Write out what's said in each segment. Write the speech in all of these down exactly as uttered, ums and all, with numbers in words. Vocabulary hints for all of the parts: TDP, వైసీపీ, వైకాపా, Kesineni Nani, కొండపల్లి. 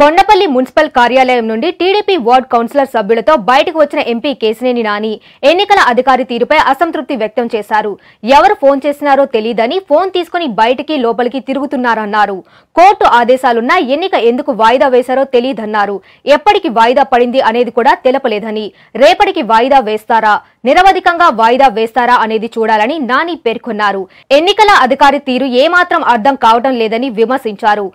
కొండపల్లి municipal కార్యాలయం నుండి TDP ward councillor సభ్యులతో బయటకు వచ్చిన ఎంపీ కేసినేని నాని ఎన్నికల అధికారి తీరుపై అసంతృప్తి వ్యక్తం చేశారు. ఎవరు ఫోన్ చేసినారో తెలియదని ఫోన్ తీసుకొని బయటికి లోపలికి తిరుగుతున్నారన్నారు. కోర్టు ఆదేశాలున్నా ఎన్నిక ఎందుకు వాయిదా వేశారో తెలియదన్నారు. ఎప్పటికి వాయిదా పడింది అనేది కూడా తెలపలేదని, రేపటికి వాయిదా వేస్తారా నిరవధికంగా వాయిదా వేస్తారా అనేది చూడాలని నాని పేర్కొన్నారు. ఎన్నికల అధికారి తీరు ఏమాత్రం అర్థం కావడం లేదని విమర్శించారు.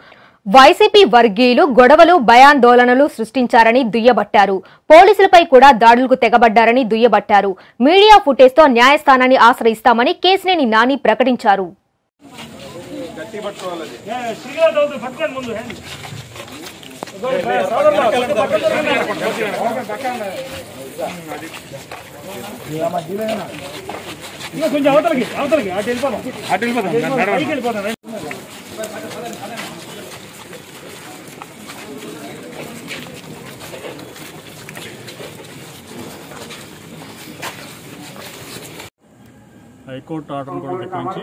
వైసీపీ వర్గీయులు గొడవలు భయాందోళనలు సృష్టించారని దుయ్యబట్టారు. పోలీసులపై కూడా దాడులకు తెగబడ్డారని దుయ్యబట్టారు. మీడియా ఫుటేజ్ తో న్యాయస్థానాన్ని ఆశ్రయిస్తామని కేసినేని నాని ప్రకటించారు. హైకోర్టు ఆర్డర్ను కూడా తెప్పించి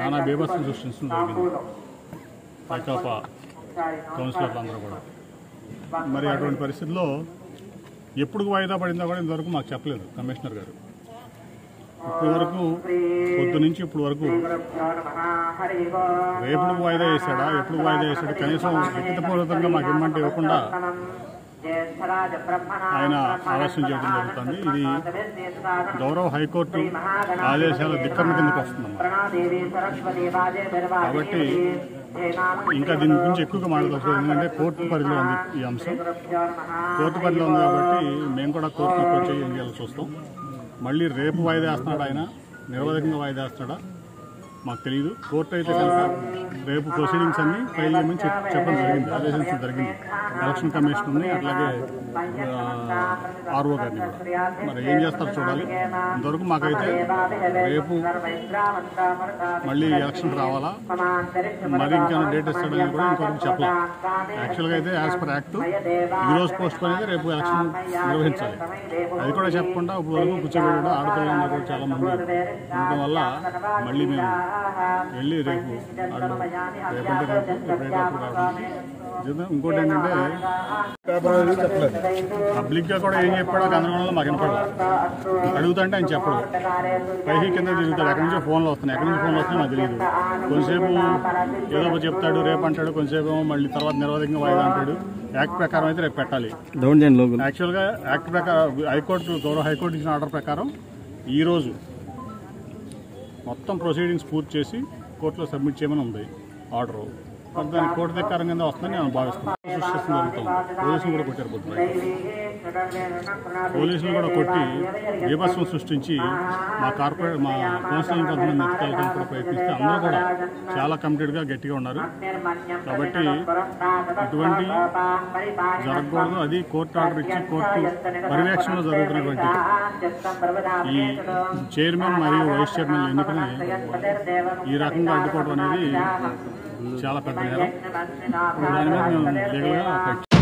నానా బీభత్సం సృష్టించడం జరిగింది. వైకాపా కౌన్సిలర్లు అందరూ కూడా మరి అటువంటి పరిస్థితుల్లో ఎప్పుడు వాయిదా పడిందో కూడా ఇంతవరకు మాకు చెప్పలేదు కమిషనర్ గారు. ఇప్పటి వరకు పొద్దు నుంచి ఇప్పుడు వరకు రేపుడు వాయిదా వేశాడా ఎప్పుడు వాయిదా వేశాడు కనీసం వ్యక్తిపూర్వకంగా మాకు ఇమ్మంటే ఇవ్వకుండా ఆయన ఆలస్యం చేయడం జరుగుతుంది. ఇది గౌరవ హైకోర్టు ఆదేశాల ధిక్కరణ కిందకు వస్తుంది. కాబట్టి ఇంకా దీని గురించి ఎక్కువగా మాట్లాడవచ్చు. ఎందుకంటే కోర్టు పరిధిలో ఉంది ఈ అంశం, కోర్టు పరిధిలో ఉంది కాబట్టి మేము కూడా కోర్టు వచ్చి ఏం చేయాలో చూస్తాం. మళ్ళీ రేపు వాయిదా వేస్తున్నాడు ఆయన, నిరవధికంగా వాయిదా వేస్తున్నాడా మాకు తెలియదు. కోర్టు అయితే కనుక రేపు ప్రొసీడింగ్స్ అన్ని ఫైల్ చేయమని చెప్పడం జరిగింది, ఆదేశించడం జరిగింది ఎలక్షన్ కమిషనర్ని అట్లాగే ఆర్ఓ గారిని కూడా. మరి ఏం చేస్తారో చూడాలి. ఇంతవరకు మాకైతే రేపు మళ్ళీ ఎలక్షన్ రావాలా మరి ఇంకేమైనా డేట్ ఇస్తాడని కూడా ఇంతవరకు చెప్పలేదు. యాక్చువల్గా అయితే యాజ్ పర్ యాక్ట్ ఈరోజు పోస్ట్ పోన్ అయితే రేపు ఎలక్షన్ నిర్వహించాలి. అది కూడా చెప్పకుండా ఇప్పుడు వరకు కూర్చోబెట్టాడు. ఆడపిల్లలు కూడా చాలా మంది ఉండటం వల్ల మళ్ళీ మేము వెళ్ళి రేపు రేపంటే రేపు ఎప్పుడైతే అప్పుడు రావడం. ఇంకోటి ఏంటంటే పబ్లిక్గా కూడా ఏం చెప్పాడో గందరగోళంలో మాకు వినపడదు. అడుగుతాంటే ఆయన చెప్పడు, పైకి కింద తిరుగుతాడు. ఎక్కడి నుంచో ఫోన్లు వస్తున్నాయి, ఎక్కడి నుంచి ఫోన్లు వస్తున్నాయి మాకు తెలియదు. కొంతసేపు ఏదో ఒక చెప్తాడు రేపు అంటాడు, కొంతసేపు మళ్ళీ తర్వాత నిరవధికంగా వాయిదా అంటాడు. యాక్ట్ ప్రకారం అయితే రేపు పెట్టాలి. యాక్చువల్గా యాక్ట్ ప్రకారం హైకోర్టు గౌరవ హైకోర్టు ఇచ్చిన ఆర్డర్ ప్రకారం ఈరోజు మొత్తం ప్రొసీడింగ్స్ పూర్తి చేసి కోర్టులో సబ్మిట్ చేయమని ఉంది ఆర్డరు. మరి దాని కోర్టు ధిక్కారం కింద వస్తుందని నేను భావిస్తున్నాను. పోలీసులు కూడా కొట్టారు పొద్దున, పోలీసులు కూడా కొట్టి విభత్సం సృష్టించి మా కార్పొరేట్ మా కౌన్సిలర్ని కొంతమంది నెత్తుకెళ్ళడానికి కూడా ప్రయత్నిస్తే అందరూ కూడా చాలా కమిటెడ్గా గట్టిగా ఉన్నారు. కాబట్టి ఇటువంటి జరగకూడదు. అది కోర్టు ఆర్డర్ ఇచ్చి కోర్టు పర్యవేక్షణలో జరుగుతున్నటువంటి ఈ చైర్మన్ మరియు వైస్ చైర్మన్ ఎన్నికని ఈ రకంగా అడ్డుకోవడం అనేది చాలా పెద్ద నేరం. దాని మీద మేము లీగల్గా